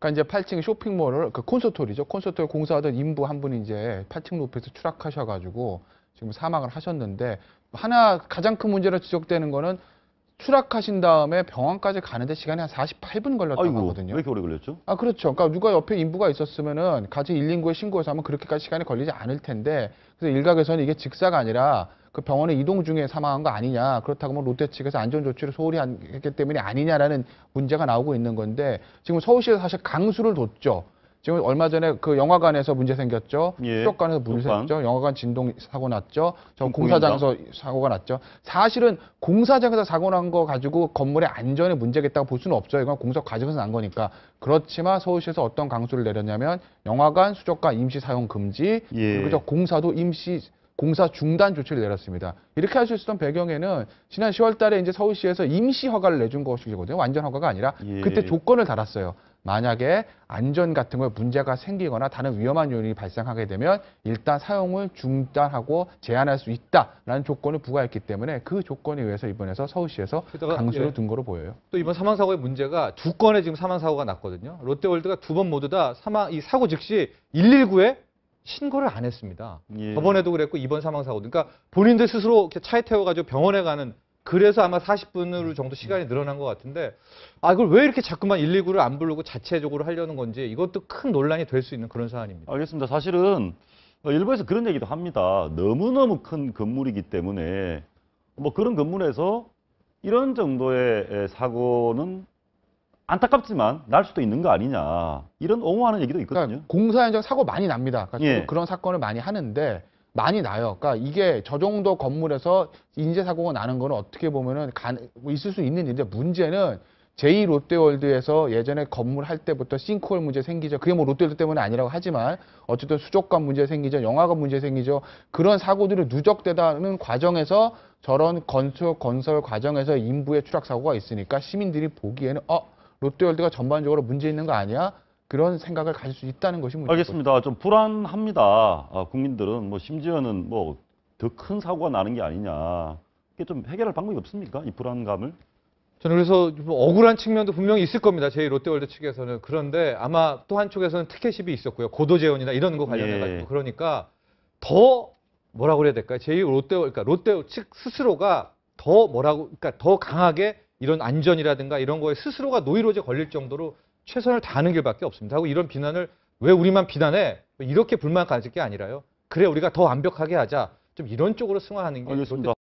그러니까 이제 8층 쇼핑몰을 그 콘서트홀이죠. 콘서트홀 공사하던 인부 한 분이 이제 8층 높이에서 추락하셔가지고 지금 사망을 하셨는데, 하나 가장 큰 문제로 지적되는 거는 추락하신 다음에 병원까지 가는데 시간이 한 48분 걸렸다고 하거든요. 왜 이렇게 오래 걸렸죠? 아, 그렇죠. 그러니까 누가 옆에 인부가 있었으면은 같이 119에 신고해서 하면 그렇게까지 시간이 걸리지 않을 텐데, 그래서 일각에서는 이게 직사가 아니라 그 병원에 이동 중에 사망한 거 아니냐, 그렇다고 하면 롯데 측에서 안전 조치를 소홀히 했기 때문에 아니냐라는 문제가 나오고 있는 건데, 지금 서울시에서 사실 강수를 뒀죠. 지금 얼마 전에 그 영화관에서 문제 생겼죠. 예, 수족관에서 문제 생겼죠. 영화관 진동 사고 났죠. 저 공사장에서 사고가 났죠. 사실은 공사장에서 사고 난 거 가지고 건물의 안전에 문제겠다고 볼 수는 없어요. 이건 공사 과정에서 난 거니까. 그렇지만 서울시에서 어떤 강수를 내렸냐면 영화관, 수족관 임시 사용 금지, 예, 그리고 저 공사도 임시 공사 중단 조치를 내렸습니다. 이렇게 할 수 있었던 배경에는 지난 10월 달에 이제 서울시에서 임시 허가를 내준 것이거든요. 완전 허가가 아니라. 예, 그때 조건을 달았어요. 만약에 안전 같은 거에 문제가 생기거나 다른 위험한 요인이 발생하게 되면 일단 사용을 중단하고 제한할 수 있다라는 조건을 부과했기 때문에 그 조건에 의해서 이번에서 서울시에서 강수를, 예, 둔 거로 보여요. 또 이번 사망사고의 문제가 두 건의 지금 사망사고가 났거든요. 롯데월드가 두 번 모두 다 이 사고 즉시 119에 신고를 안 했습니다. 예. 저번에도 그랬고 이번 사망사고도. 그러니까 본인들 스스로 이렇게 차에 태워가지고 병원에 가는, 그래서 아마 40분 정도 시간이 늘어난 것 같은데, 아, 이걸 왜 이렇게 자꾸만 119를 안 부르고 자체적으로 하려는 건지 이것도 큰 논란이 될 수 있는 그런 사안입니다. 알겠습니다. 사실은 일부에서 그런 얘기도 합니다. 너무너무 큰 건물이기 때문에 뭐 그런 건물에서 이런 정도의 사고는 안타깝지만 날 수도 있는 거 아니냐, 이런 옹호하는 얘기도 있거든요. 그러니까 공사 현장 사고 많이 납니다. 그러니까, 예, 그런 사건을 많이 하는데 많이 나요. 그러니까 이게 저 정도 건물에서 인재사고가 나는 거는 어떻게 보면은 있을 수 있는 일인데, 문제는 제2롯데월드에서 예전에 건물 할 때부터 싱크홀 문제 생기죠. 그게 뭐 롯데월드 때문에 아니라고 하지만 어쨌든 수족관 문제 생기죠. 영화관 문제 생기죠. 그런 사고들이 누적되다는 과정에서 저런 건설 과정에서 인부의 추락사고가 있으니까 시민들이 보기에는 롯데월드가 전반적으로 문제 있는 거 아니야? 그런 생각을 가질 수 있다는 것이 문제입니다. 알겠습니다. 좀 불안합니다. 국민들은 뭐 심지어는 뭐 더 큰 사고가 나는 게 아니냐. 이게 좀 해결할 방법이 없습니까? 이 불안감을. 저는 그래서 억울한 측면도 분명히 있을 겁니다. 제2롯데월드 측에서는. 그런데 아마 또 한쪽에서는 특혜시비 있었고요. 고도재원이나 이런 거 관련해가지고. 예. 그러니까 더 뭐라고 해야 될까요? 제2롯데월드, 그러니까 롯데 측 스스로가 더 그러니까 더 강하게 이런 안전이라든가 이런 거에 스스로가 노이로제 걸릴 정도로 최선을 다하는 길밖에 없습니다. 하고 이런 비난을 왜 우리만 비난해? 이렇게 불만 가질 게 아니라요. 그래, 우리가 더 완벽하게 하자. 좀 이런 쪽으로 승화하는 게. 알겠습니다.